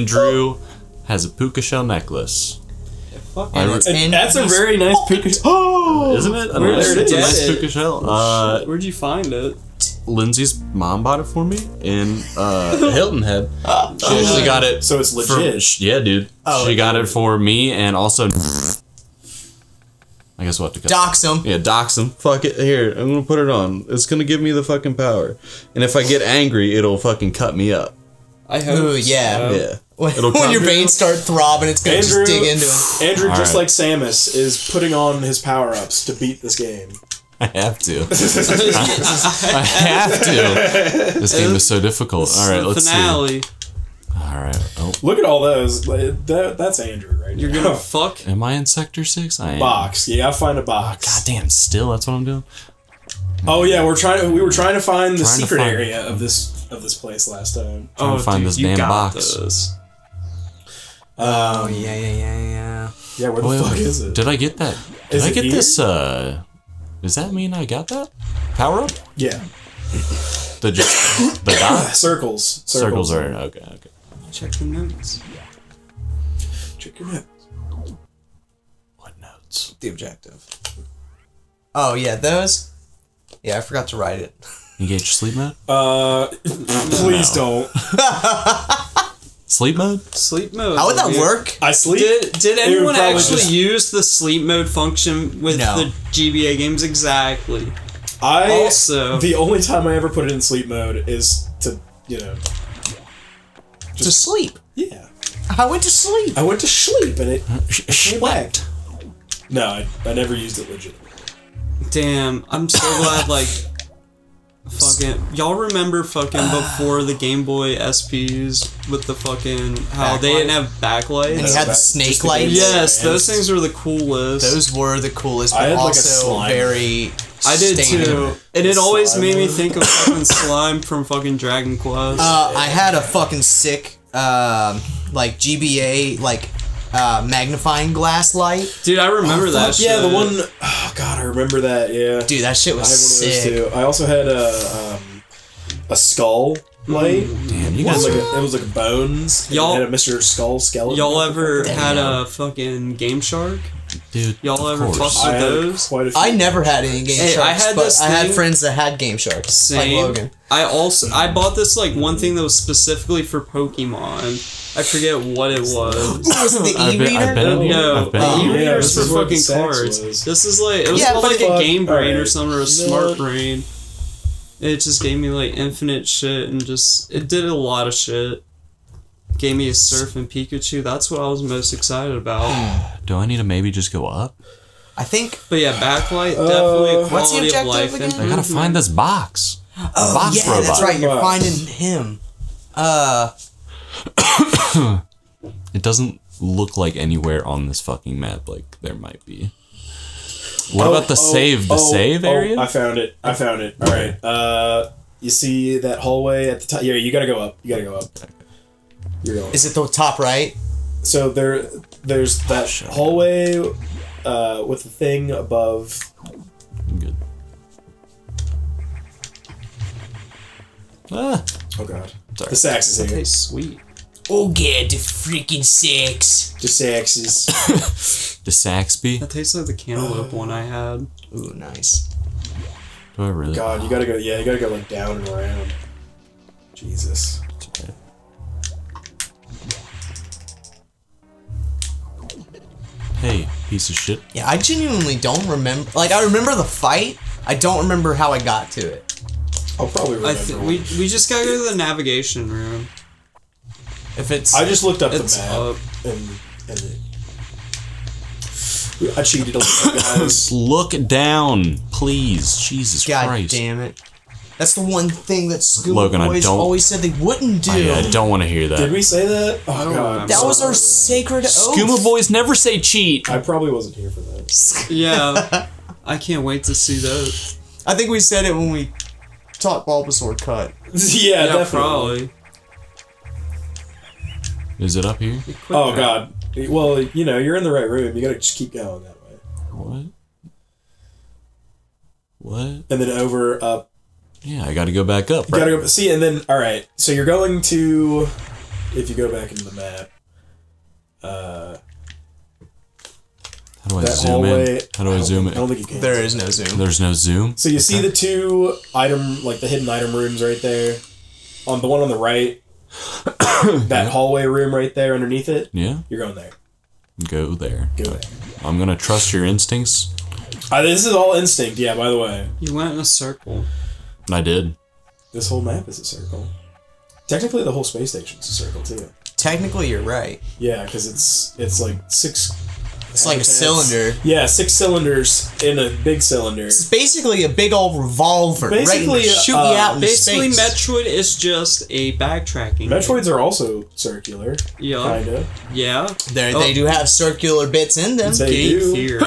And Drew has a puka shell necklace. And that's a very nice puka shell. Isn't it? It's a nice puka shell. Where'd you find it? Lindsay's mom bought it for me in Hilton Head. She got it. So it's legit. Yeah, dude. Oh, she got it for me and also... I guess we'll have to dox him. Yeah, dox him. Fuck it. Here, I'm gonna put it on. It's gonna give me the fucking power. And if I get angry, it'll fucking cut me up. I hope. Ooh, yeah. Yeah. When your veins start throbbing, it's gonna just dig into him. Andrew, just like Samus, is putting on his power-ups to beat this game. I have to. I have to. This game is so difficult. All right, let's see. All right. Oh. Look at all those. That's Andrew right now. You're gonna fuck. Am I in Sector 6? I am. Box. Yeah, I find a box. Oh, goddamn. Still, that's what I'm doing. Oh yeah, we were trying to find the secret area of this place last time. Trying to find this damn box. Oh yeah. Yeah, where the fuck is it? Did I get that? Did I get this? Does that mean I got that power up? Yeah. The dots. Circles. Circles are okay. Check the notes. Check your notes. What notes? The objective. Oh, yeah, those? Yeah, I forgot to write it. Engage sleep mode? Please don't. Sleep mode? Sleep mode. How would that work? I sleep. Did anyone actually use the sleep mode function with the GBA games? Exactly. The only time I ever put it in sleep mode is to, to sleep. Yeah. I went to sleep and it came back. No, I never used it legitimately. Damn, I'm so glad, fucking... Y'all remember fucking before the Game Boy SPs with the fucking... How backlight? They didn't have backlights? And you had the snake lights? Yes, those things were the coolest. Those were the coolest, but also very... I did too, and it always made me think of fucking slime from fucking Dragon Quest. I had a fucking sick, GBA, magnifying glass light. Dude, I remember that shit. Yeah, the one, oh god, I remember that, yeah. Dude, that shit was sick. I had one of those too. I also had a skull light. Damn, you guys it was like bones, y'all had a Mr. Skull skeleton. Y'all ever had a fucking Game Shark? Dude, y'all ever fucked with those? I never had any Game Sharks, I had friends that had Game Sharks, same. Like Logan. I bought this one thing that was specifically for Pokemon. I forget what it was. Was it the e-reader? No, e-reader was for fucking cards. This is it was called a Game Brain or something, or a Smart Brain. It just gave me infinite shit and it did a lot of shit. Gave me a Surf and Pikachu. That's what I was most excited about. Do I need to maybe just go up? I think. But yeah, backlight, definitely. What's the objective again? I gotta find this box. Oh, box robot. That's right. You're finding him. It doesn't look like anywhere on this fucking map. There might be. What about the save? The save area? I found it. All right. You see that hallway at the top? Yeah, you gotta go up. Okay. Is it the top right? So there's that hallway with the thing above. I'm good. Ah. Oh god. Sorry. The sax is here. Okay, sweet. Oh god, the freaking sax. The sax is. The saxby. That tastes like the cantaloupe one I had. Ooh, nice. Do I really? God, you gotta go. Yeah, you gotta go down and around. Jesus. Hey, piece of shit. Yeah, I genuinely don't remember. I remember the fight. I don't remember how I got to it. I'll probably remember. We just gotta go to the navigation room. If it's, I just looked up the map and I cheated a little bit, guys. Look down, please. Jesus Christ. God damn it. That's the one thing that SkoomaBoyz always said they wouldn't do. I don't want to hear that. Did we say that? Oh, God. That was our sacred oath. SkoomaBoyz never say cheat. I probably wasn't here for that. Yeah. I can't wait to see that. I think we said it when we taught Bulbasaur Cut. Yeah, definitely. Probably. Is it up here? Oh, God. Well, you're in the right room. You got to just keep going that way. What? And then over, up. Yeah, I gotta go back up. You gotta go, see, and then, alright, so you're going to if you go back into the map, how do I zoom in? How do I zoom in? I don't think you can. There is no zoom. There's no zoom? So you see the two item, like the hidden item rooms right there. On the one on the right, that hallway room right there underneath it. Yeah. You're going there. Go there. Go there. I'm going to trust your instincts. This is all instinct, yeah, by the way. You went in a circle. I did. This whole map is a circle. Technically, the whole space station is a circle, too. Technically, you're right. Yeah, because it's like six... It's like a cylinder. Yeah, six cylinders in a big cylinder. It's basically a big old revolver. Basically, shoot me out in basically space. Metroid is just a backtracking. Metroids are also circular. Yeah. Kinda. Yeah. They do have circular bits in them. They do.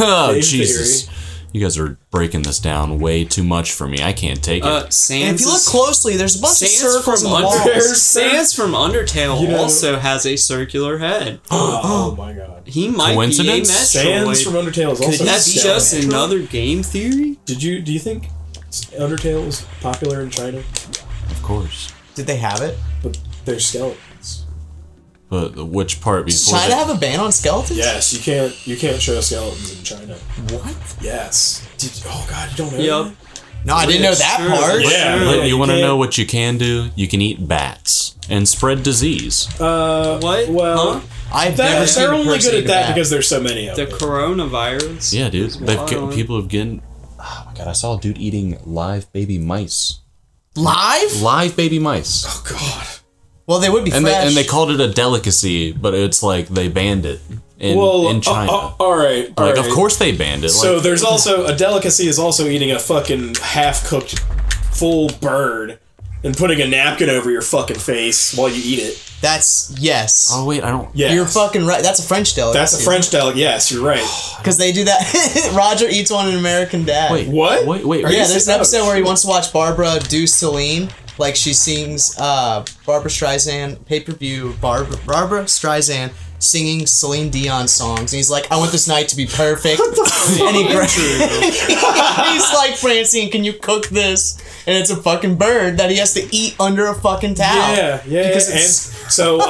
Oh, Jesus. Theory. You guys are breaking this down way too much for me. I can't take it. And if you look closely, there's a bunch of circles on the walls. Sans from Undertale also has a circular head. Oh my god. He might be a Metroid. Sans from Undertale is also a Metroid. Could that be just another game theory? Do you think Undertale was popular in China? Of course. Did they have it? But they're skeletons. But which part before? Does China have a ban on skeletons? Yes, you can't show skeletons in China. What? Yes. Oh god, you don't know that? No, I didn't know that part. Yeah. But you want to know what you can do? You can eat bats and spread disease. What? Well, they're only good at that because there's so many of them. The coronavirus. Yeah, dude. People have gotten. Oh my god, I saw a dude eating live baby mice. Live? Live baby mice. Oh god. Well, they would be fresh. And they called it a delicacy, but it's like they banned it in China. All right. Of course they banned it. So there's also a delicacy is also eating a fucking half-cooked full bird and putting a napkin over your fucking face while you eat it. That's yes. Oh wait, I don't. Yes. You're fucking right. That's a French delicacy. That's a French delicacy. Yes, you're right. Because they do that. Roger eats one in American Dad. Wait, what? Wait. Yeah, there's an episode where he wants to watch Barbara do Celine. Like, she sings Barbara Streisand, pay-per-view, Barbara Streisand singing Celine Dion songs. And he's like, I want this night to be perfect. And he's like, Francine, can you cook this? And it's a fucking bird that he has to eat under a fucking towel. Yeah. Because so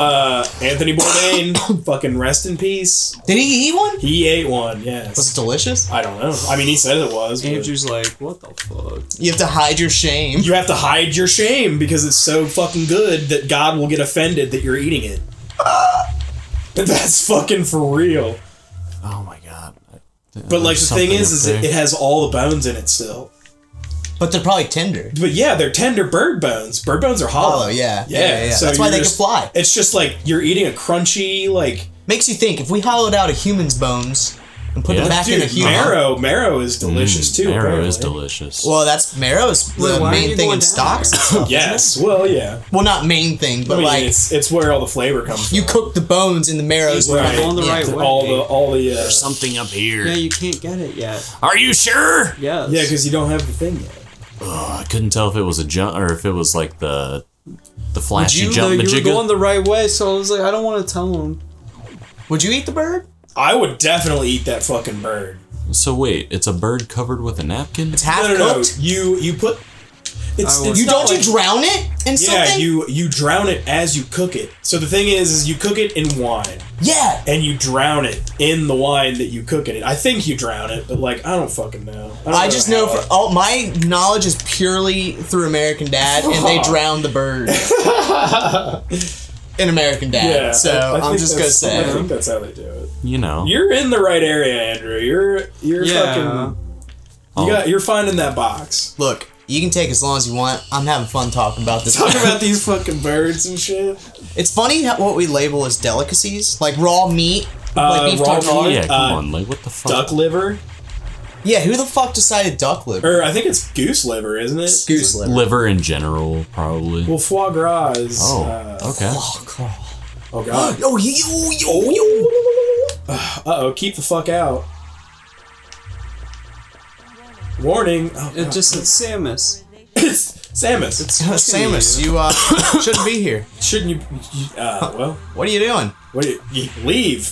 Anthony Bourdain, fucking rest in peace. Did he eat one? He ate one, yes. Was it delicious? I don't know. I mean, he said it was. Andrew's like, what the fuck? You have to hide your shame. You have to hide your shame because it's so fucking good that God will get offended that you're eating it. That's fucking for real. Oh my god. But like, the thing is it has all the bones in it still. But they're probably tender. But yeah, they're tender bird bones. Bird bones are hollow. Yeah. So that's why they can fly. It's just like you're eating a crunchy, like... Makes you think, if we hollowed out a human's bones and put them back in a human... Marrow is delicious too. Marrow is delicious. Well, that's... Marrow's the main thing in stocks and stuff. Yes, well, yeah. Well, not main thing, but like... It's where all the flavor comes from. You cook the bones in the marrows. Right. Going the right way. All the There's something up here. Yeah, you can't get it yet. Are you sure? Yes. Yeah, because you don't have the thing yet. I couldn't tell if it was a jump or if it was like the flashy jump. You were going the right way, so I was like, I don't want to tell him. Would you eat the bird? I would definitely eat that fucking bird. So wait, it's a bird covered with a napkin? It's half cooked. No. You put. You drown it in something? Yeah, you drown it as you cook it. So the thing is you cook it in wine. Yeah. And you drown it in the wine that you cook it in. I think you drown it, but like, I don't fucking know. My knowledge is purely through American Dad, and they drown the bird in American Dad. Yeah, so I'm just gonna say, I think that's how they do it. You know, you're in the right area, Andrew. You're finding that box. Look. You can take as long as you want. I'm having fun talking about this. Talking about these fucking birds and shit. It's funny what we label as delicacies, like raw meat, like beef tartare. Yeah, come on, like what the fuck? Duck liver. Yeah, who the fuck decided duck liver? Or I think it's goose liver, isn't it? It's goose liver. Liver in general, probably. Well, foie gras is. Oh, okay. Foie gras. Oh god. Yo. Keep the fuck out. Warning! Oh, it's just Samus. Samus. It's Samus. You shouldn't be here. Shouldn't you? Well, what are you doing? What? You leave.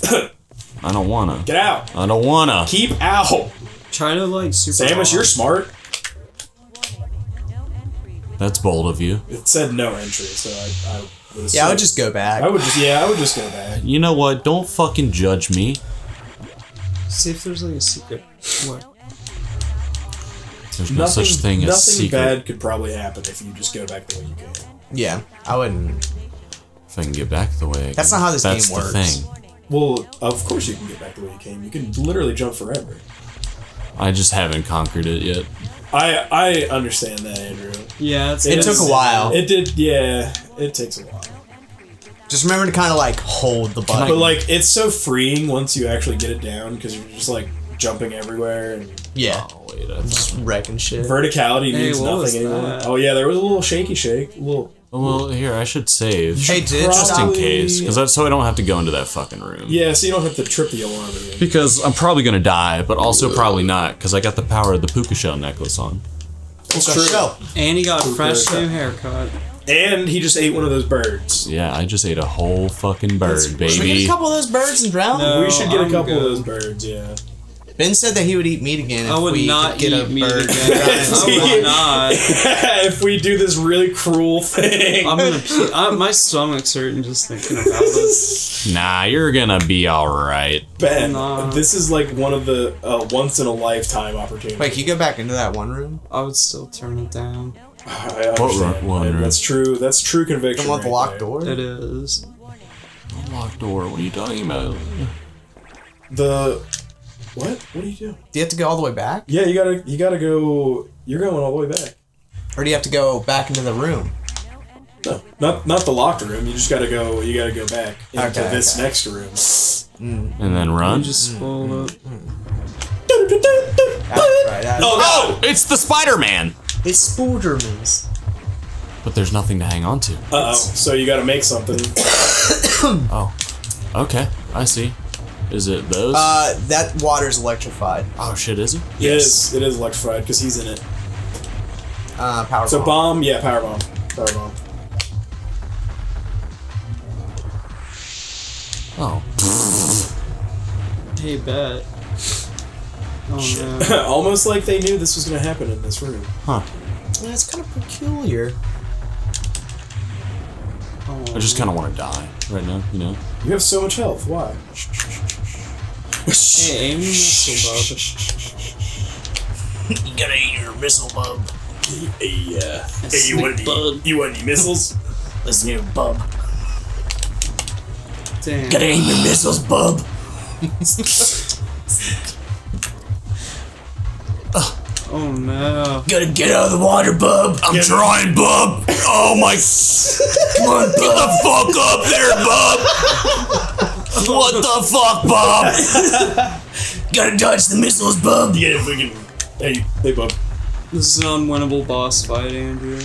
I don't wanna. Get out. I don't wanna. Keep out. Try to like super. Samus, you're smart. That's bold of you. It said no entry, so I Yeah, I would just go back. I would just go back. You know what? Don't fucking judge me. See if there's like a secret. What? There's no such thing as secret. Nothing bad could probably happen if you just go back the way you came. Yeah, I wouldn't. If I can get back the way. That's not how this game works. That's the thing. Well, of course you can get back the way you came. You can literally jump forever. I just haven't conquered it yet. I understand that, Andrew. Yeah, it took a while. It did, yeah. It takes a while. Just remember to kind of like hold the button. But like, it's so freeing once you actually get it down because you're just like jumping everywhere and yeah, oh, wait, just wrecking shit. Verticality means nothing anymore. Oh yeah, there was a little shaky shake. A little. Well, here I should save. Hey, just in case, because so I don't have to go into that fucking room. Yeah, so you don't have to trip the alarm again. Because I'm probably gonna die, but also probably not, because I got the power of the puka shell necklace on. That's true. Shell. And he got a fresh new haircut. And he just ate one of those birds. Yeah, I just ate a whole fucking bird, baby. Should we get a couple of those birds and drown? No, we should get a couple of those birds. Yeah. Ben said that he would eat meat again if we get a bird. I would not. If we do this really cruel thing. I'm gonna pee. My stomach's hurting just thinking about this. Nah, you're gonna be alright. Ben, this is like one of the once-in-a-lifetime opportunities. Wait, can you go back into that one room? I would still turn it down. I understand. What room? That's true. That's true conviction. You want the locked door? It is. Locked door? What are you talking about? What? What do you do? Do you have to go all the way back? Yeah, you gotta go. You're going all the way back. Or do you have to go back into the room? No, not the locked room. You just gotta go. You gotta go back into this next room. Mm. And then run. You just scroll up. Oh no! It's the Spider-Man. It's Spider-Man. But there's nothing to hang on to. Uh oh. So you gotta make something. Oh. Okay. I see. Is it those? That water's electrified. Oh shit, is it? Yes. It is electrified, because he's in it. Power bomb. So bomb, yeah, power bomb. Power bomb. Oh. Hey, bet. Oh, shit. No. Almost like they knew this was going to happen in this room. Huh. Yeah, it's kind of peculiar. Oh. I just kind of want to die right now, you know? You have so much health, why? Hey, aim your missile bub. You gotta aim your missile bub. Hey, you want any missiles? Let's aim your bub. Damn. Gotta aim your missiles, bub. Oh no. Gotta get out of the water, bub. I'm trying, bub. Oh my. Come on, bub. Get the fuck up there, bub. What the fuck, bub? Gotta dodge the missiles, bub. Yeah, fucking. Hey, bub. This is an unwinnable boss fight, Andrew.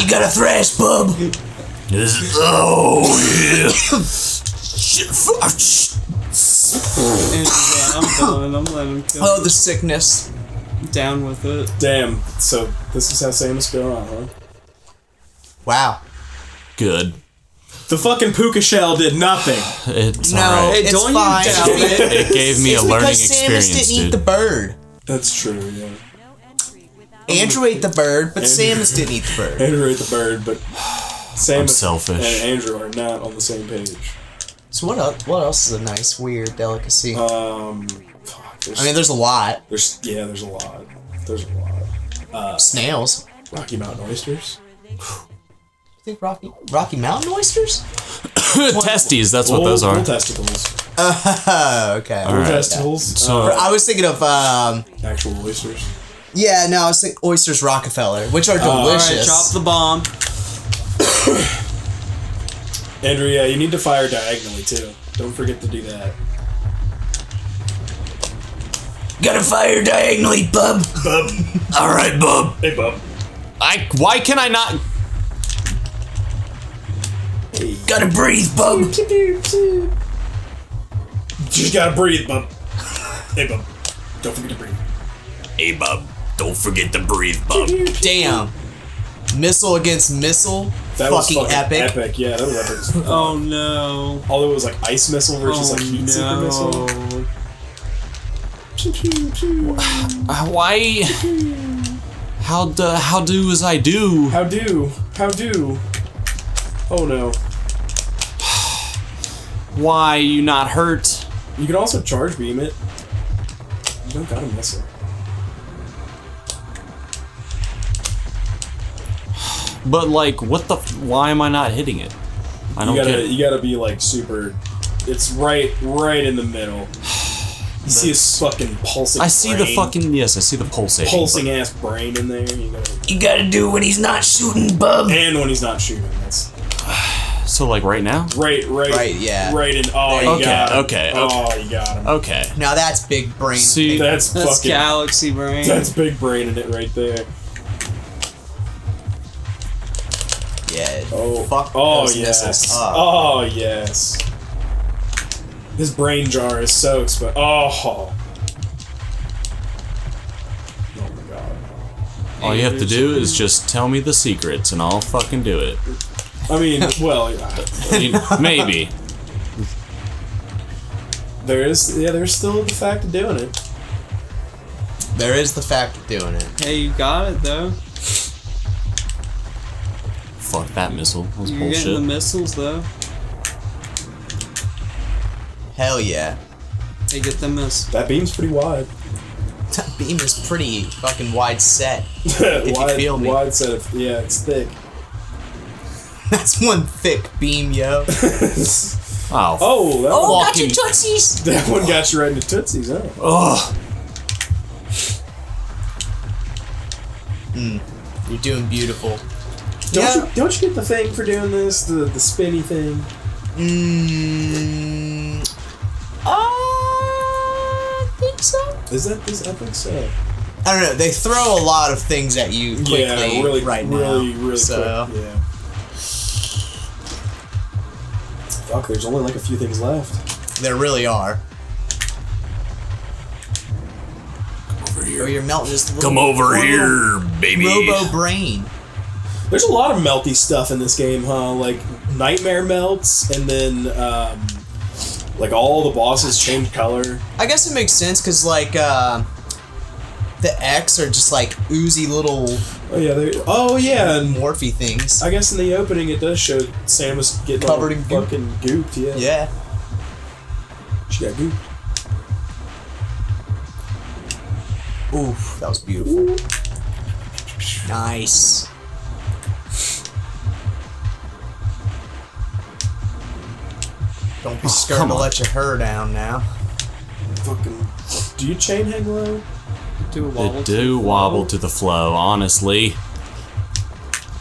You gotta thrash, bub. This is. Oh, yeah. Shit, fuck. Andrew, man, I'm done. I'm letting him kill. Oh, the sickness. Down with it. Damn. So, this is how Samus go on, huh? Wow. Good. The fucking puka shell did nothing. It's don't fine. You doubt it. It gave me a learning experience, Samus didn't eat the bird. That's true, yeah. Andrew ate the bird, but Samus didn't eat the bird. Andrew ate the bird, but Samus and Andrew are not on the same page. So what else is a nice, weird delicacy? I mean, there's a lot. There's a lot. There's a lot. Snails. Rocky Mountain oysters. Think Rocky Mountain oysters? Testes, that's what those are. Testicles. Okay. Right. Testicles. Yeah. So, I was thinking of actual oysters. Yeah, no, I was thinking oysters Rockefeller, which are delicious. All right, drop the bomb. Andrew, yeah, you need to fire diagonally too. Don't forget to do that. Gotta fire diagonally, bub. Bub. All right, bub. Hey, bub. Why can I not? Gotta breathe, bub. Just gotta breathe, bub. Hey, bub. Don't forget to breathe. Hey, bub. Don't forget to breathe, bub. Damn. Missile against missile. That was fucking epic. Yeah, that was epic. Oh no. Although it was like ice missile versus like heat super missile. Why? How do? Oh no. Why you not hurt? You can also charge beam it. You don't gotta miss her. But like, what the? Why am I not hitting it? I don't get it. You gotta be like super. It's right in the middle. You see his fucking pulsing. I see the pulsing. Pulsing ass brain in there. You gotta do when he's not shooting, bub. And when he's not shooting, that's. So like right now? Right. Yeah. Right in. Oh, okay. You got him. Okay. Oh, you got him. Okay. Now that's big brain. See, that's fucking galaxy brain. That's big brain in it right there. Yeah. Oh. Fuck. Oh yes. Oh yes. This brain jar is so expensive. Oh. Oh my god. All you have to do is just tell me the secrets and I'll fucking do it. I mean, well, yeah. I mean, maybe. There's still the fact of doing it. There is the fact of doing it. Hey, you got it though. Fuck that missile. That was bullshit. You're getting the missiles though. Hell yeah. Hey, get the missile. That beam's pretty wide. That beam is pretty fucking wide set. If wide, you feel me. Wide set of, yeah, it's thick. That's one thick beam, yo. Oh. Oh, that one got you tootsies. That one got you right into tootsies, huh? Oh. You're doing beautiful. Don't you get the thing for doing this? The spinny thing? I think so. I think so. I don't know. They throw a lot of things at you quickly right now. Really quick, yeah. Fuck, there's only like a few things left. There really are. Come over here. Oh, you're melting this. Come over here, baby. Robo brain. There's a lot of melty stuff in this game, huh? Like Nightmare melts, and then like all the bosses change color. I guess it makes sense because like the X are just like oozy little. Oh yeah. Oh yeah. And morphy things. I guess in the opening it does show Samus getting covered in goop. Fucking gooped. Yeah. Yeah. She got gooped. Oof, that was beautiful. Ooh. Nice. Don't be scared to let your hair down now. Fucking. Do you chain hang low? They do wobble to the flow, honestly.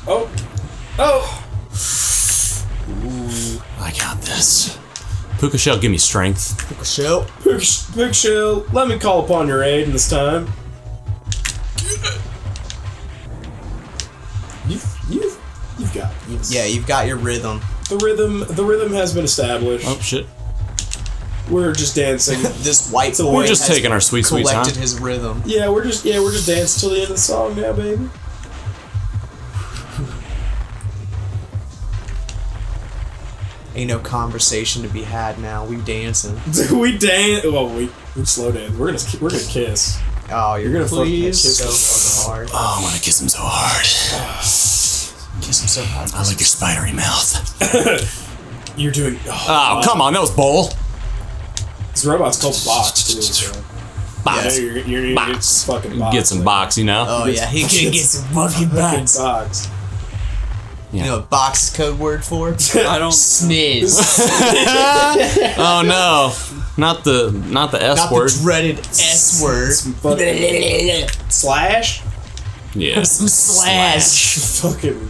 Oh. Oh. Ooh. I got this. Puka Shell, give me strength. Puka Shell. Puka Shell, let me call upon your aid this time. You've got this. Yeah, you've got your rhythm. The rhythm has been established. Oh shit! We're just dancing. This white boy. We're just taking our sweet, sweet time. Collected his rhythm. Yeah, we're just dancing till the end of the song now, baby. Ain't no conversation to be had now. We dancing. We dance. Well, we slow dance. We're gonna kiss. Oh, you're gonna please kiss so hard. Oh, I wanna kiss him so hard. Kiss him so hard. I like your spidery mouth. You're doing. Oh, come on, that was bull. This robot's called Box. Too, so. Box. Yeah, you're Box. Fucking Box. Get some Box, you know. Oh yeah, he can get some fucking Box. Box. Yeah. You know what Box is code word for? I don't. Sniz. Oh no, not the S not word. The dreaded S word. Slash. Yeah. Some slash. Fucking.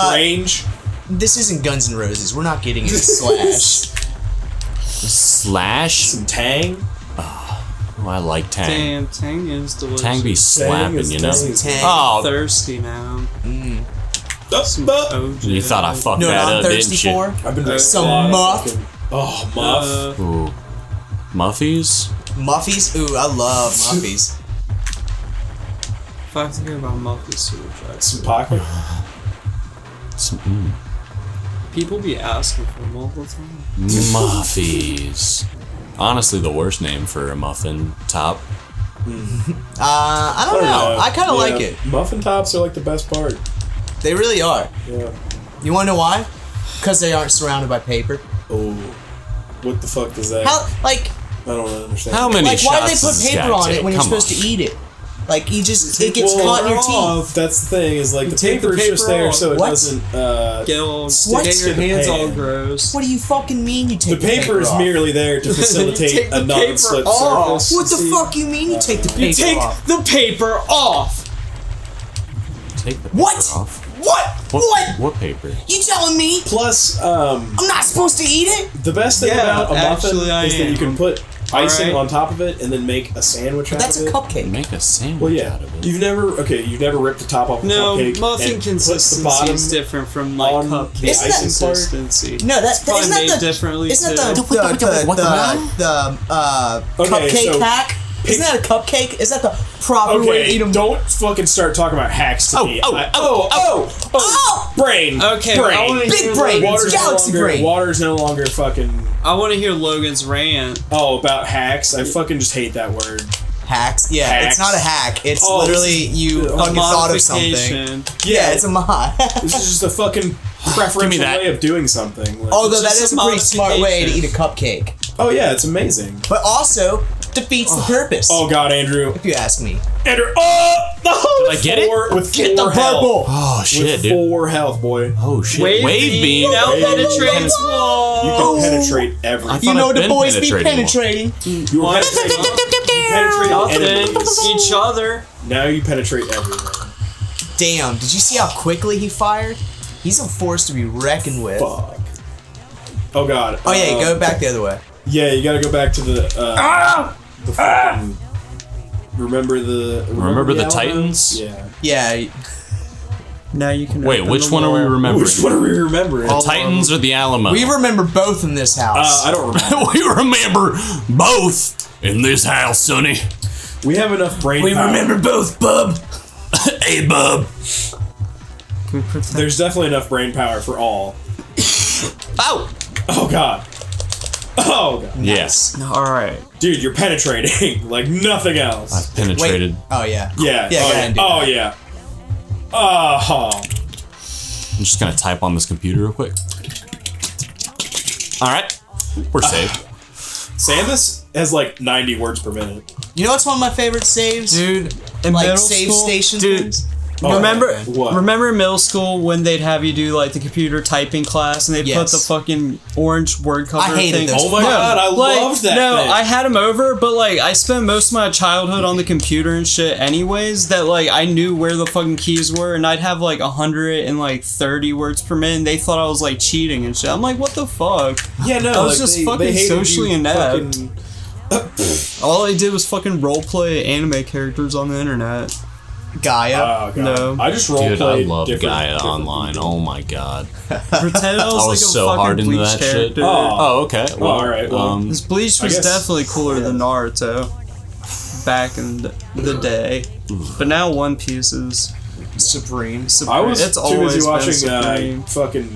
Strange. This isn't Guns N' Roses. We're not getting any slash. Slash? Some Tang? Oh, I like Tang. Damn, Tang is delicious. Tang be slapping, you know? Tang. Oh. I'm thirsty now. Mm. You thought I fucked that up, didn't you? I've been doing some muff. Oh, muff. Ooh. Muffies? Muffies? Ooh, I love muffies. If I have to hear about muffies, some pocket? People be asking for them all the time. Muffies. Honestly, the worst name for a muffin top. I don't know. I kind of like it. Muffin tops are like the best part. They really are. Yeah. You want to know why? Because they aren't surrounded by paper. Oh, what the fuck does that? How, like, I don't understand. How many shots? Why do they put paper on it when you're supposed to eat it? Like, you just it gets caught in your teeth. That's the thing is, like, the paper's just there so it doesn't get your hands all gross. What do you fucking mean you take the paper off? The paper is merely there to facilitate a non-slip surface. What the fuck you mean you take the paper off? You take the paper off. Take the paper off. What paper? You telling me? Plus, I'm not supposed to eat it? The best thing about a muffin is that you can put icing on top of it and then make a sandwich out of it. That's a cupcake. Make a sandwich out of it. You've never ripped the top off a cupcake. No, muffin consistency is different from like cupcake consistency. No, that's made differently. Isn't that the cupcake hack? Isn't that a cupcake? Is that the proper way to eat them? Don't fucking start talking about hacks to me. Brain. Okay, big brain. Galaxy brain. Water's no longer fucking... I want to hear Logan's rant. Oh, about hacks? I fucking just hate that word. Hacks? Yeah, hacks. It's not a hack. It's literally you fucking thought of something. Yeah, it's a mod. This is just a fucking preferential way of doing something. Like, although that is a pretty smart way to eat a cupcake. Oh yeah, it's amazing. But also... defeats the purpose. Oh god, Andrew. If you ask me. Andrew, oh! Did I get it? With get the purple! Oh shit, dude. 4 health, boy. Oh shit. Wave beam now penetrates walls. You can penetrate everything. You know the boys be penetrating. You were penetrating each other. Now you penetrate everyone. Damn, did you see how quickly he fired? He's a force to be reckoned with. Fuck. Oh god. Oh yeah, go back the other way. Yeah, you gotta go back to the. The fucking, remember the. Remember the Titans? Yeah. Yeah. Now you can. Wait, which one are we remembering? Which one are we remembering? The Titans or the Alamo? We remember both in this house. I don't remember. We remember both in this house, Sonny. We have enough brain. We remember both, bub. Hey, bub. There's definitely enough brain power for all. Ow! Oh, God. Oh, God. Yes. Nice. No, all right. Dude, you're penetrating like nothing else. I've penetrated. Wait. Oh, yeah. Yeah. Yeah. Oh, yeah. I'm just going to type on this computer real quick. All right. We're saved. Samus has like 90 words per minute. You know what's one of my favorite saves? Dude. In like save station things? Oh, remember in middle school when they'd have you do like the computer typing class and they'd put the fucking orange word cover thing. Oh my god, I loved that. No, I had them over, but like I spent most of my childhood on the computer and shit anyways, that like I knew where the fucking keys were and I'd have like 130 words per minute and they thought I was like cheating and shit. I'm like, what the fuck? Yeah, no, I was like, just fucking socially inept. All I did was fucking roleplay anime characters on the internet. Gaia? No. I just roleplayed. Dude, I love Gaia online. Oh my god. Pretend I was so hard into that shit. Oh, okay. Well, alright. Well, this Bleach was definitely cooler than Naruto back in the day. But now One Piece is supreme. I was too busy watching fucking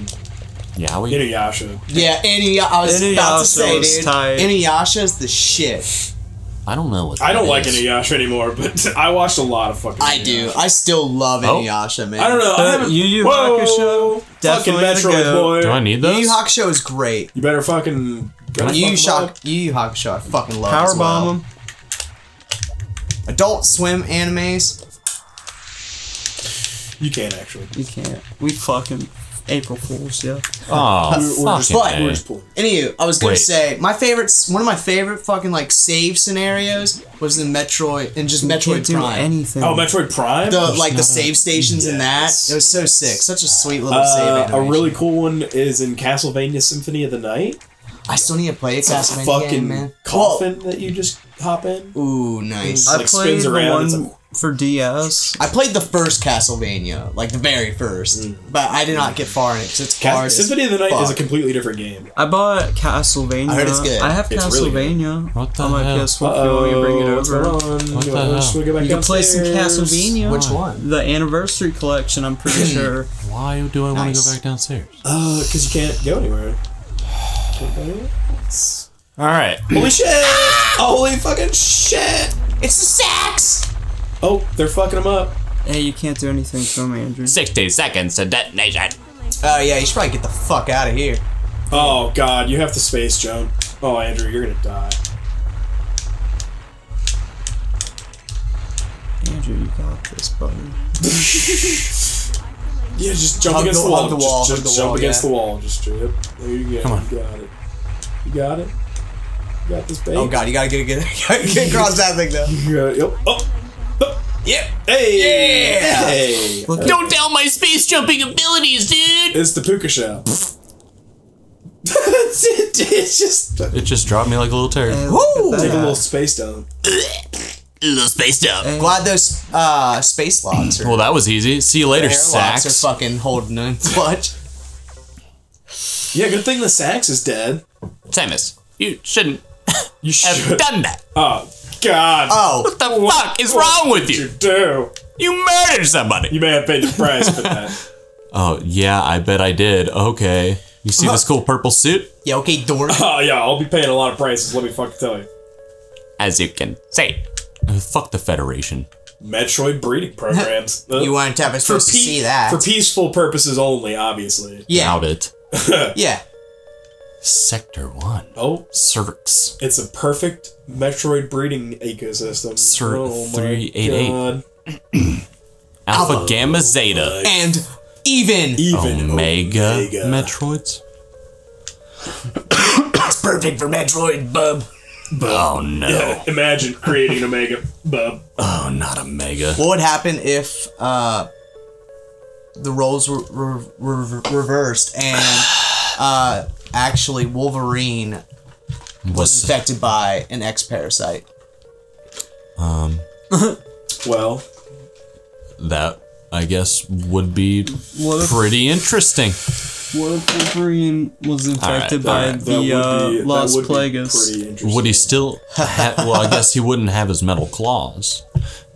Inuyasha. Yeah, Inuyasha. I was about to say, dude. Inuyasha's the shit. I don't know what that is. I don't like Inuyasha anymore, but I watched a lot of fucking Inuyasha. I do. I still love Inuyasha, man. I don't know. I haven't... Yu Yu Hakusho. Fucking Metroid, boy. Do I need those? Yu Yu Hakusho is great. You better fucking... Yu Yu Hakusho, I fucking love as well. Powerbomb them. Adult Swim animes. You can't, actually. You can't. We fucking... April Fools, yeah. Anywho, I was gonna say one of my favorite fucking like save scenarios was in Metroid Metroid Prime. Oh, Metroid Prime? The save stations in that. It was so sick. Such a sweet little save animation. A really cool one is in Castlevania Symphony of the Night. I still need to play it. Castlevania fucking game, man. Coffin that you just hop in. Ooh, nice. I played the one for DS. I played the first Castlevania, like the very first, but I did not get far in it because it's hard. Symphony of the Night is a completely different game. I bought Castlevania. I heard it's good. I have Castlevania. Really what the hell? I guess we'll bring it over. What the hell? You can play some Castlevania. Which one? The Anniversary Collection. I'm pretty sure. Why do I want to go back downstairs? Because you can't go anywhere. All right. Holy shit! Holy fucking shit! It's the sax! Oh, they're fucking him up. Hey, you can't do anything for me, Andrew. 60 seconds to detonation. Oh, yeah, you should probably get the fuck out of here. Oh, God, you have to space jump. Oh, Andrew, you're gonna die. Andrew, you got this, buddy. Yeah, just jump against the wall. Just jump against the wall. Just jump. There you go. Come on. You got it. You got it. You got this, baby. Oh, God, you gotta get across that thing, though. Yep. Oh. Yep. Hey. Yeah. Hey. Don't doubt my space jumping abilities, dude. It's the puka shell. it just dropped me like a little turd. Woo! Take a little space down. A little spaced up. Glad those space locks are. Well, that was easy. See you later, sax. Are fucking holding in clutch. Yeah, good thing the sax is dead. Samus, you shouldn't. You should have done that. Oh God. Oh, what the fuck is wrong with you? What did you do? You murdered somebody. You may have paid the price for that. Oh yeah, I bet I did. Okay. You see this cool purple suit? Yeah. Okay, dork. Oh yeah, I'll be paying a lot of prices. Let me fucking tell you. As you can see. Fuck the Federation. Metroid breeding programs. You weren't ever supposed to see that. For peaceful purposes only, obviously. Yeah. Doubt it. Yeah. Sector 1. Oh. Cerx. It's a perfect Metroid breeding ecosystem. SR388. Oh Alpha, Gamma, Zeta. And even Omega Metroids. It's perfect for Metroid, bub. Bub. Oh no! Yeah, imagine creating an Omega, bub. Oh, not Omega. What would happen if the roles were reversed and actually Wolverine was infected by an X parasite? Well, that I guess would be pretty interesting. What if Wolverine was infected by the Las Plagas? Would he still have, well, I guess he wouldn't have his metal claws.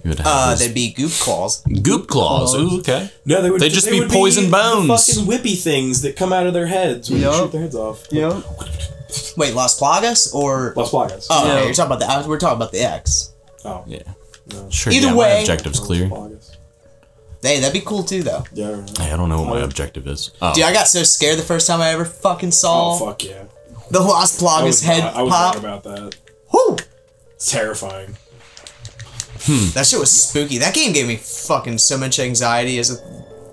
He would have they'd be goop claws. Goop claws. Ooh, okay. No, they'd just be poison bones. Fucking whippy things that come out of their heads when you shoot their heads off. Yep. Wait, Las Plagas or? Las Plagas. Oh, yeah. You're talking about the, we're talking about the X. Oh. Yeah. No. Sure, either way. My objective's clear. Hey, that'd be cool too, though. Yeah. Right. Hey, I don't know what my objective is. Oh. Dude, I got so scared the first time I ever fucking saw. Oh fuck yeah. The Las Plagas head pop. I was talking about that. Whoo! It's terrifying. Hmm. That shit was spooky. That game gave me fucking so much anxiety as a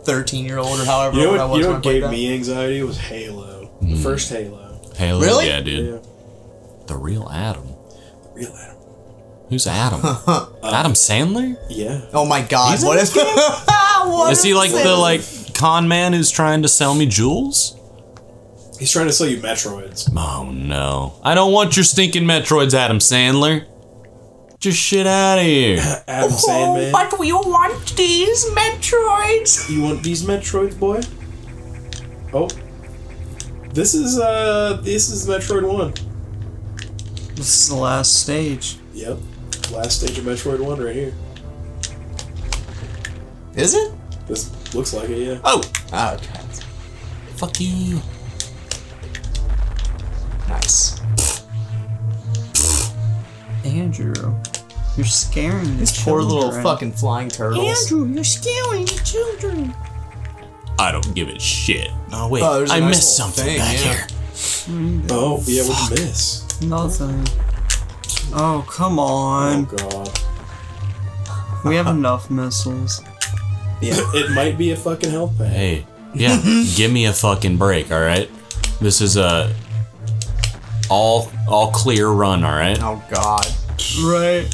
13-year-old or however old I was. You know what gave me anxiety was Halo. The first Halo. Halo. Really? Yeah, dude. Yeah. The real Adam. The real Adam. Who's Adam? Adam Sandler? Yeah. Oh my God! What is? Is he like the con man who's trying to sell me jewels? He's trying to sell you Metroids. Oh no! I don't want your stinking Metroids, Adam Sandler. Get your shit out of here, Adam Sandman. But we want these Metroids. You want these Metroids, boy? Oh, this is Metroid 1. This is the last stage. Yep. Last stage of Metroid 1 right here. Is it? This looks like it, yeah. Oh! Oh, okay. Fuck you. Nice. Andrew, you're scaring these poor little fucking flying turtles. Andrew, you're scaring the children. I don't give a shit. Oh, wait. Oh, I missed something back here. Oh, yeah, what did you miss? Nothing. Oh, come on. Oh, God. We have enough missiles. Yeah, it might be a fucking health pack. Hey, yeah, give me a fucking break, alright? This is a all clear run, alright? Oh, God. Right.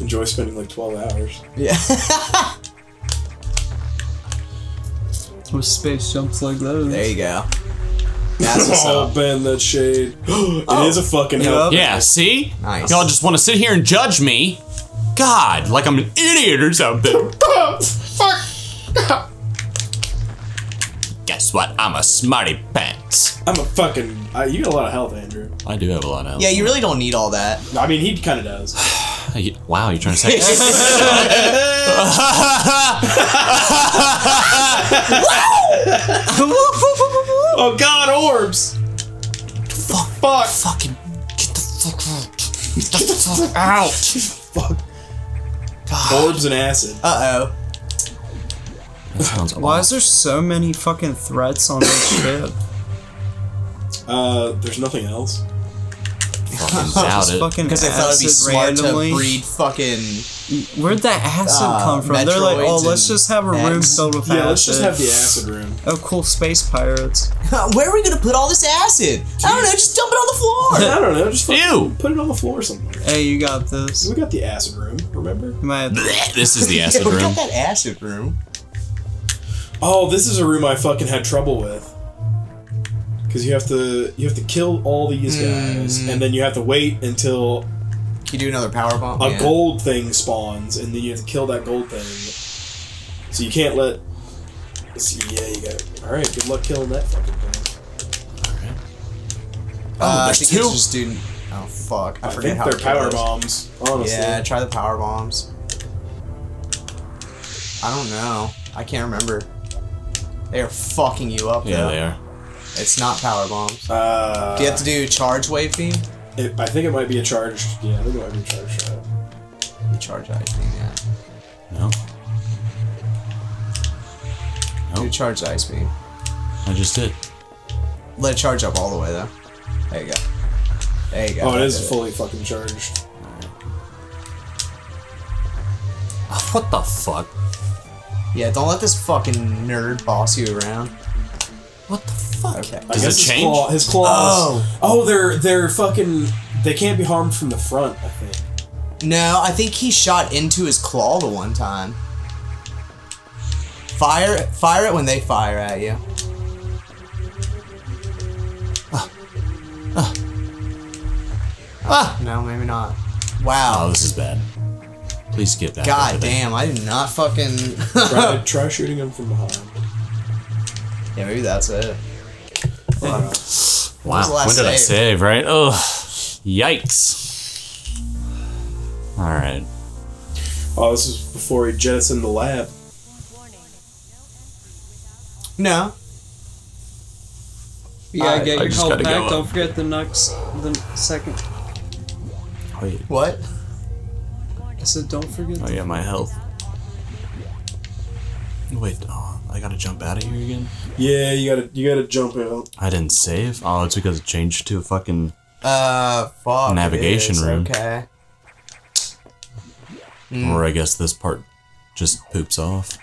Enjoy spending like 12 hours. Yeah. With space jumps like those. There you go. That's what's up. Bend that shade. It is a fucking help. Yeah, see? Nice. Y'all just want to sit here and judge me. God, like I'm an idiot or something. Fuck. Guess what? I'm a smarty pants. I'm a fucking... you got a lot of health, Andrew. I do have a lot of health. Yeah, you really don't need all that. I mean, he kind of does. Wow, you're trying to say... Oh God, orbs! Fuck! Fucking get the fuck out! Get the fuck out! Fuck. God. Orbs and acid. Uh-oh. Why is there so many fucking threats on this ship? There's nothing else. Fucking because they thought it'd be smart randomly. To breed fucking. Where'd that acid come from? Metroids. They're like, oh, let's just have a room filled with acid. Yeah, let's just have the acid room. Oh, cool, space pirates. Where are we gonna put all this acid? Jeez. I don't know. Just dump it on the floor. I don't know. Just fucking put it on the floor somewhere. Hey, you got this. We got the acid room. Remember? This is the acid room. We got that acid room. Oh, this is a room I fucking had trouble with. Because you have to kill all these guys, and then you have to wait until you do another power bomb. A gold thing spawns, and then you have to kill that gold thing. So you can't let. Let's see, you got it. All right, good luck killing that fucking thing. All right. Oh, I think it's just dude. Oh fuck! I forget think how. They're power bombs. Honestly. Yeah, try the power bombs. I don't know. I can't remember. They are fucking you up. Yeah, though. They are. It's not power bombs. Do you have to do charge wave beam? I think it might be a charge. Yeah, I think it might be a charge shot. The charge I beam, yeah. No. Nope. Do charge ice beam. I just did. Let it charge up all the way though. There you go. There you go. Oh, it is fully fucking charged. Alright. What the fuck? Yeah, don't let this fucking nerd boss you around. What the fuck? Okay. Does it change? His claws. Oh, they're fucking. They can't be harmed from the front. I think. No, I think he shot into his claw the one time. Fire it when they fire at you. No, maybe not. Wow. Oh, this is bad. Please get back. God damn! I did not fucking. try shooting him from behind. Yeah, maybe that's it. Wow. When did I save, right? Oh, yikes. Alright. Oh, this is before he jettisoned the lab. No. You gotta get your health back. Don't forget the second. Wait. What? I said don't forget. Oh, yeah, my health. Wait, I gotta jump out of here again? Yeah, you gotta jump out. I didn't save? Oh, it's because it changed to a fucking fuck navigation room. Okay. Or I guess this part just poops off.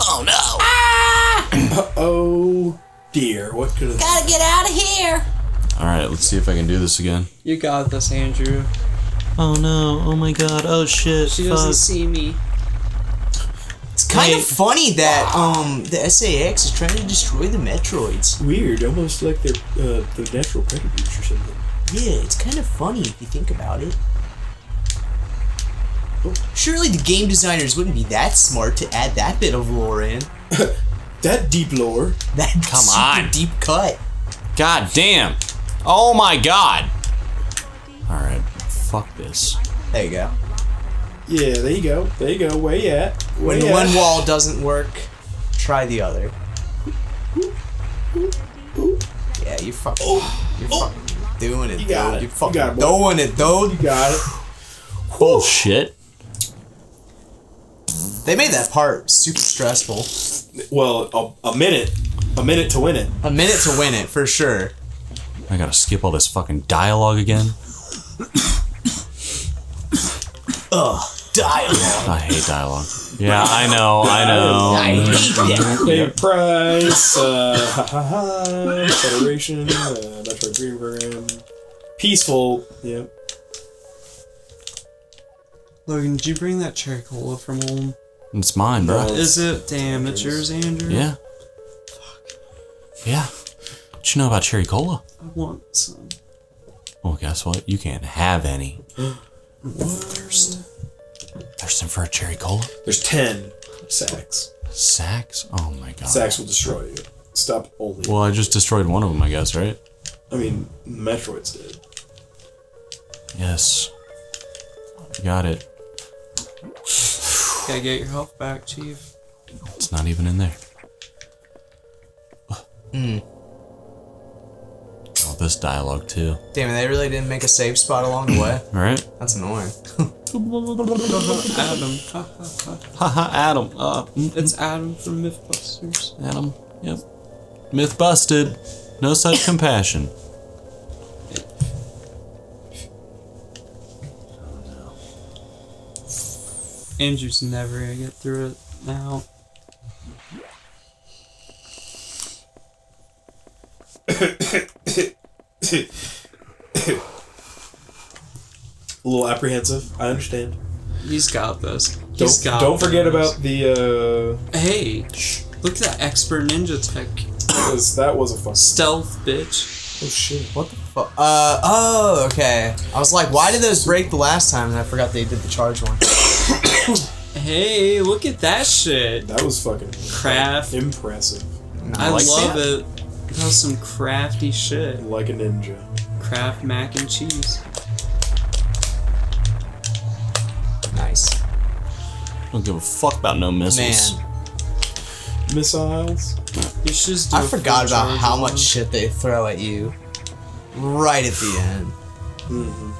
Oh no! Ah! Oh dear, what could have... Gotta get out of here! Alright, let's see if I can do this again. You got this, Andrew. Oh no, oh my god, oh shit. She doesn't see me. It's kind of funny that the SA-X is trying to destroy the Metroids. Weird, almost like they're the natural predators or something. Yeah, it's kind of funny if you think about it. Surely the game designers wouldn't be that smart to add that bit of lore in. That deep lore. That come on, deep cut. God damn! Oh my god! All right, fuck this. There you go. Yeah, there you go. There you go. Where you at? When one wall doesn't work, try the other. Yeah, you fucking, you're fucking doing it, dude. You fucking doing it, dude. You got it. Bullshit. They made that part super stressful. Well, a minute to win it. A minute to win it for sure. I gotta skip all this fucking dialogue again. Ugh, dialogue. I hate dialogue. Yeah, I know. I hate it. Hey, Price, Federation, Metroid Dream Program. Peaceful, yep. Logan, did you bring that cherry cola from home? It's mine, bro. Is it? Damn, it's yours, Andrew? Yeah. Fuck. Yeah. What you know about cherry cola? I want some. Well, guess what? You can't have any. What? Thirsting for a cherry cola? There's 10 sacks. Sacks? Oh my god. Sacks will destroy you. Stop only. Well, I just destroyed one of them, I guess, right? I mean, Metroids did. Yes. Got it. Gotta get your health back, Chief. It's not even in there. Mm. Oh, this dialogue too. Damn it, they really didn't make a save spot along the way. Right? That's annoying. Adam. Haha, Adam. It's Adam from Mythbusters. Adam. Yep. Myth busted. No such compassion. Oh no. Andrew's never gonna get through it now. A little apprehensive. I understand. He's got this. Don't forget about the. Hey, look at that expert ninja tech. That was a fun stealth, bitch. Oh shit! What the fuck? Oh, okay. I was like, why did those break the last time? And I forgot they did the charge one. Hey, look at that shit. That was fucking craft. Impressive. I love it. That was some crafty shit. Like a ninja. Kraft mac and cheese. Nice. Don't give a fuck about no missiles. Man. Missiles. You should just do I forgot about how much shit they throw at you. Right at the end. Mm-hmm.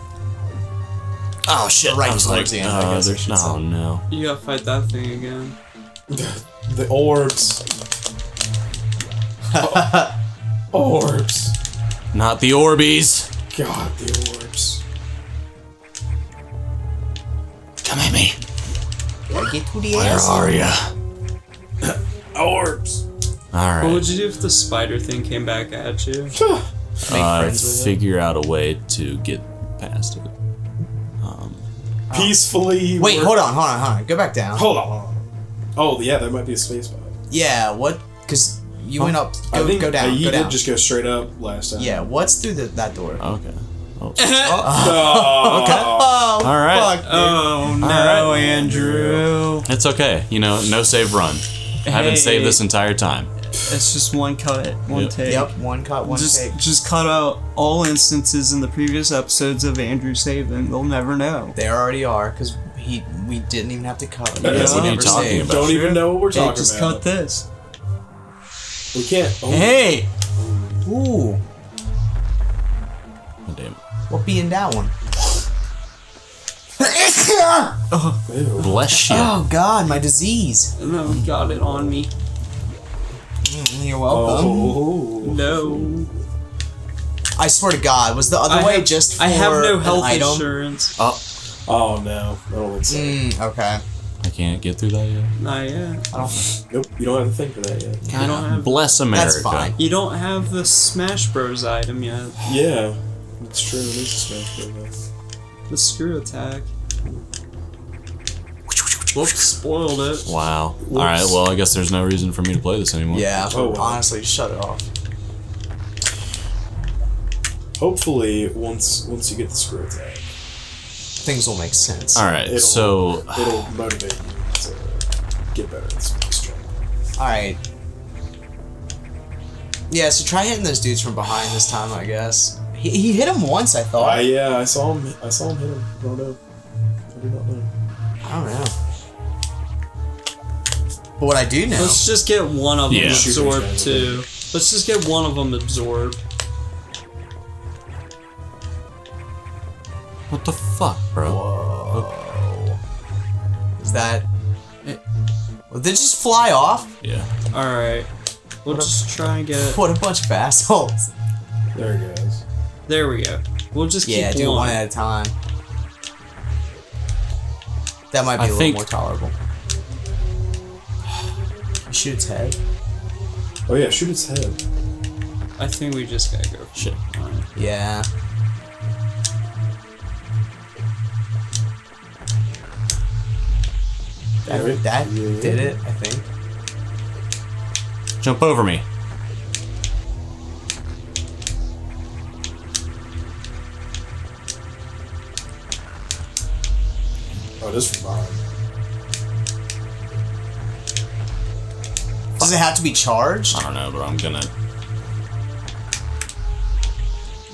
Oh shit! Right towards the end. Oh no! You gotta fight that thing again. The orbs. Orbs. Not the Orbeez. God, the orbs. Come at me. Where are ya? Orbs. Alright. What would you do if the spider thing came back at you? Figure out a way to get past it. Peacefully. Wait, hold on. Go back down. Hold on. Oh, yeah, there might be a space button. Yeah, what? Because you went up. Go down. You did just go straight up last time. Yeah, what's through that door? Okay. Oh. Okay. Oh, all right. Fuck, oh, no, all right. Andrew. It's okay. You know, no save run. Hey. I haven't saved this entire time. It's just one cut, one take. Yep, one cut, one take. Just cut out all instances in the previous episodes of Andrew saving. They'll never know. They already are, because we didn't even have to cut. Because he never saved. Don't even know what we're talking about. Just cut this. We can't. Oh. Hey! Ooh. Oh, damn. What be in that one? Oh, bless you. Oh god, my disease. No, got it on me. You're welcome. Oh. No. I swear to God, was the other way just for I have no health insurance. Oh no. Okay. I can't get through that yet. Not yet. Nope, you don't have to think for that yet. You don't have, bless America. That's fine. You don't have the Smash Bros item yet. Yeah, that's true. It is a Smash Bros. The screw attack. Whoops, spoiled it. Wow. Alright, well, I guess there's no reason for me to play this anymore. Yeah, honestly, shut it off. Hopefully, once you get the screw attack, things will make sense. Alright, so... It'll motivate you to get better at this next track. Alright. Yeah, so try hitting those dudes from behind this time, I guess. He hit him once, I thought. Yeah, I saw him hit him. I don't know. I do not know. I don't know. But what I do know... Let's just get one of them absorbed, too. Let's just get one of them absorbed. What the fuck, bro? Whoa. Is that... Well, did it just fly off? Yeah. Alright. We'll just try and get... What a bunch of assholes. There it goes. There we go. We'll just keep going. Yeah, do one at a time. That might be a little more tolerable. Shoot its head. Oh yeah, shoot its head. I think we just gotta go. Shit. Yeah. That did it, I think. Jump over me. Oh, this is fine. Does it have to be charged? I don't know, but I'm gonna...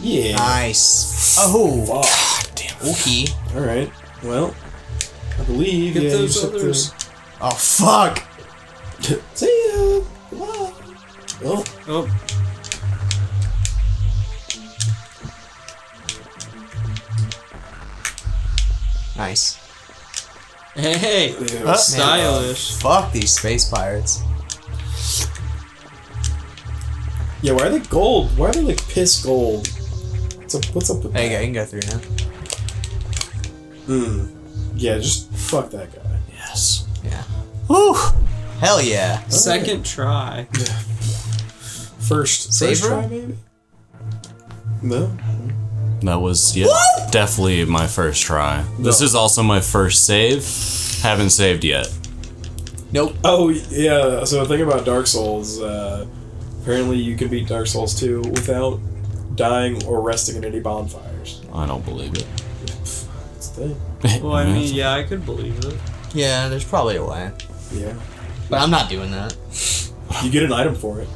Yeah. Nice. Oh, wow. God damn. Okay. Alright, well, I believe... Get those others. Oh, fuck! See ya! Goodbye! Oh. Nice. Hey! Ew, stylish. Man, fuck these space pirates. Yeah, why are they gold? Why are they like piss gold? What's up with that? Hey, I can go through now. Yeah, just fuck that guy. Yes. Yeah. Woo! Hell yeah. Oh, second try. Yeah. First try, maybe? No. That was definitely my first try. No. This is also my first save. Haven't saved yet. Nope. Oh, yeah. So the thing about Dark Souls, apparently you can beat Dark Souls 2 without dying or resting in any bonfires. I don't believe it. It's the thing. Well, I mean, yeah, I could believe it. Yeah, there's probably a way. Yeah. But I'm not doing that. You get an item for it.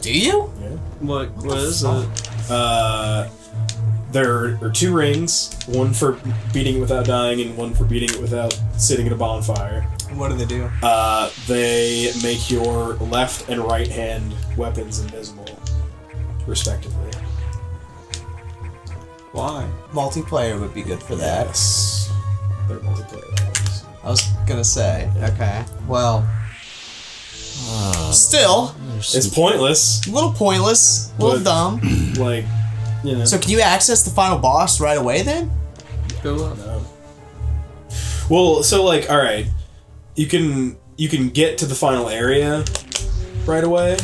Do you? Yeah. What is it? There are two rings, one for beating it without dying and one for beating it without sitting in a bonfire. What do they do? They make your left and right hand weapons invisible, respectively. Why? Multiplayer would be good for that. Yes. They're multiplayer items. I was gonna say, okay, well... still, it's pointless. A little pointless, a little dumb. Like, you know. So can you access the final boss right away then? No. Well, so like, all right, you can get to the final area right away,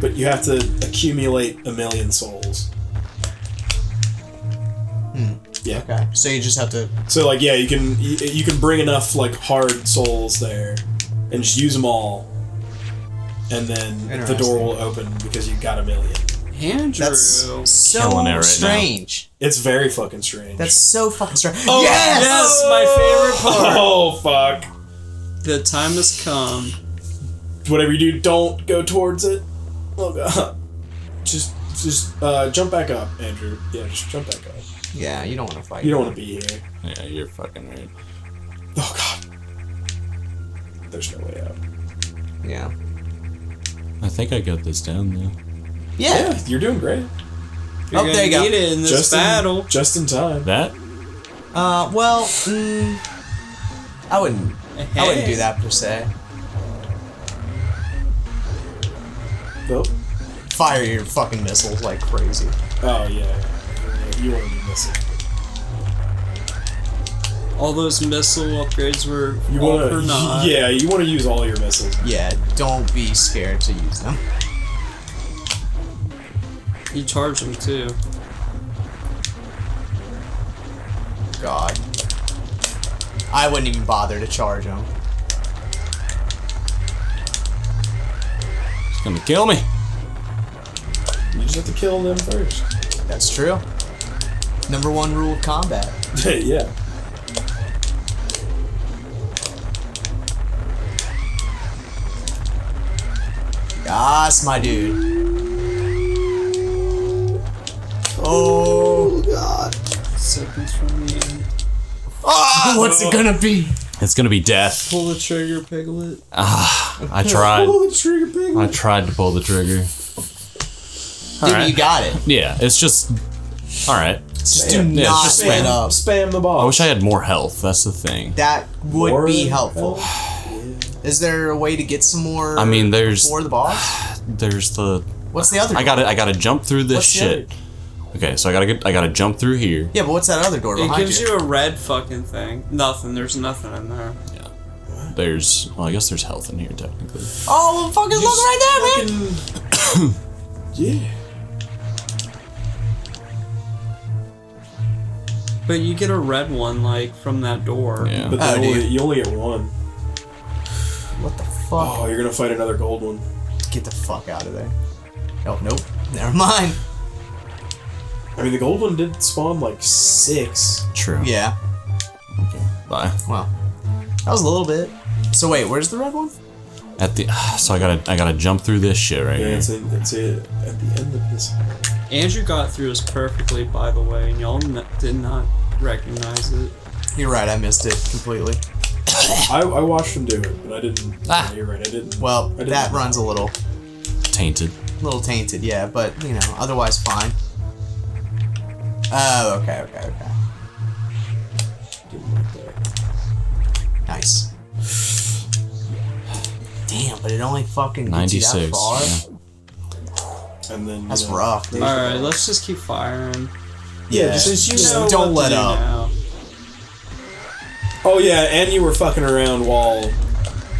but you have to accumulate a million souls. Yeah. Okay. So you just have to. So like, yeah, you can bring enough like hard souls there. And just use them all, and then the door will open because you got a million. Andrew, that's so strange. It's very fucking strange. That's so fucking strange. Oh, yes! Yes, my favorite part. Oh fuck! The time has come. Whatever you do, don't go towards it. Oh god! Just jump back up, Andrew. Yeah, just jump back up. Yeah, you don't want to fight. You don't want to be here. Yeah, you're fucking right. Oh god. There's no way out. Yeah. I think I got this down though. Yeah, you're doing great. You're oh, there you go. It in this just battle, just in time. That? Well, I wouldn't do that per se. Nope. Fire your fucking missiles like crazy. Oh yeah, you want to be missing. All those missile upgrades were all for naught. Yeah, you want to use all your missiles. Yeah, don't be scared to use them. You charge them too. God. I wouldn't even bother to charge them. It's gonna kill me. You just have to kill them first. That's true. Number one rule of combat. Yeah. Yes, my dude. Oh god. Seconds from the end. Ah, what's it gonna be? It's gonna be death. Pull the trigger, Piglet. I tried. Pull the trigger, Piglet. I tried to pull the trigger. Dude, you got it. Yeah, it's just alright. Just do not spam up. Spam the boss. I wish I had more health, that's the thing. That would be helpful. Is there a way to get some more? I mean, there's for the boss. There's the. What's the other? I gotta jump through this shit. Okay, so I gotta jump through here. Yeah, but what's that other door behind you? It gives you a red fucking thing. Nothing. There's nothing in there. Yeah. What? There's. Well, I guess there's health in here technically. Oh, fucking look right there, man. Yeah. But you get a red one like from that door. Yeah. But you only get one. What the fuck? Oh, you're gonna fight another gold one. Get the fuck out of there. Oh, nope. Never mind. I mean, the gold one did spawn like 6. True. Yeah. Okay. Bye. Wow. That was a little bit. So wait, where's the red one? At the. So I gotta jump through this shit right here. Yeah, it's at the end of this. Andrew got through us perfectly, by the way, and y'all did not recognize it. You're right. I missed it completely. I watched him do it, but I didn't. Ah. You're right, I didn't. Well, I didn't. That run's a little... tainted. A little tainted, yeah, but, you know, otherwise fine. Oh, okay. Nice. Damn, but it only fucking gets you that far. Yeah. And then that's rough, dude. Alright, let's just keep firing. Yeah, just don't let up. Now. Oh yeah, and you were fucking around while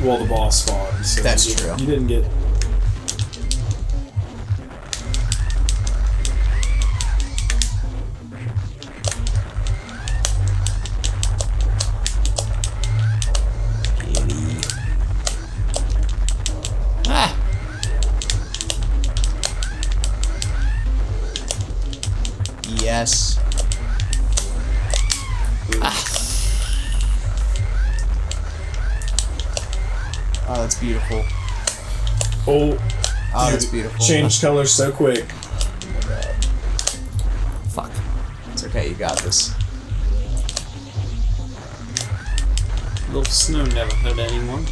the boss spawned. So that's true. You didn't get. Yes. Ah. Oh, that's beautiful. Oh, oh, dude, that's beautiful. Changed colors so quick. Oh my god. Fuck. It's okay, you got this. Little snow never hurt anyone.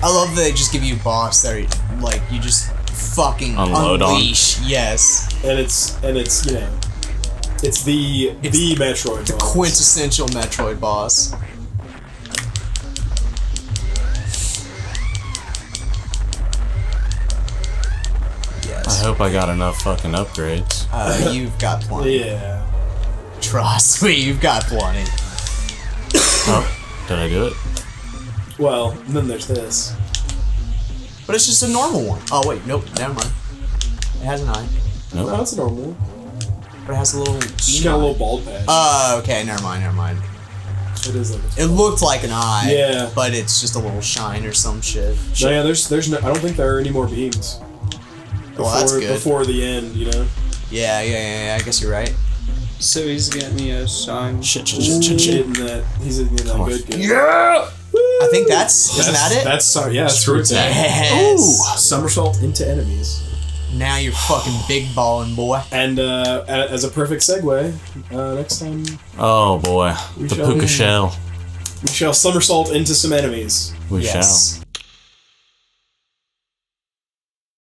I love that they just give you a boss that, like, you just fucking unload unleash. On. Yes. And it's you know, it's the Metroid boss. The quintessential Metroid boss. Yes. I hope I got enough fucking upgrades. You've got plenty. Yeah. Trust me, you've got plenty. Oh, did I do it? Well, then there's this. But it's just a normal one. Oh, wait, nope, never mind. It has an eye. Nope. No, it's a normal one. But it has a little. She's got a little bald patch. Oh, okay, never mind. It is like a. It looked like an eye. Yeah. But it's just a little shine or some shit. No, yeah, there's no. I don't think there are any more beams. Well, that's good. Before the end, you know? Yeah, I guess you're right. So he's getting the shine. Shit. He's in that good game. Yeah! I think isn't that it? That's true. Yes. Ooh, somersault into enemies. Now you're fucking big balling, boy. And as a perfect segue, next time. Oh boy, the puka shell. We shall somersault into some enemies. We shall.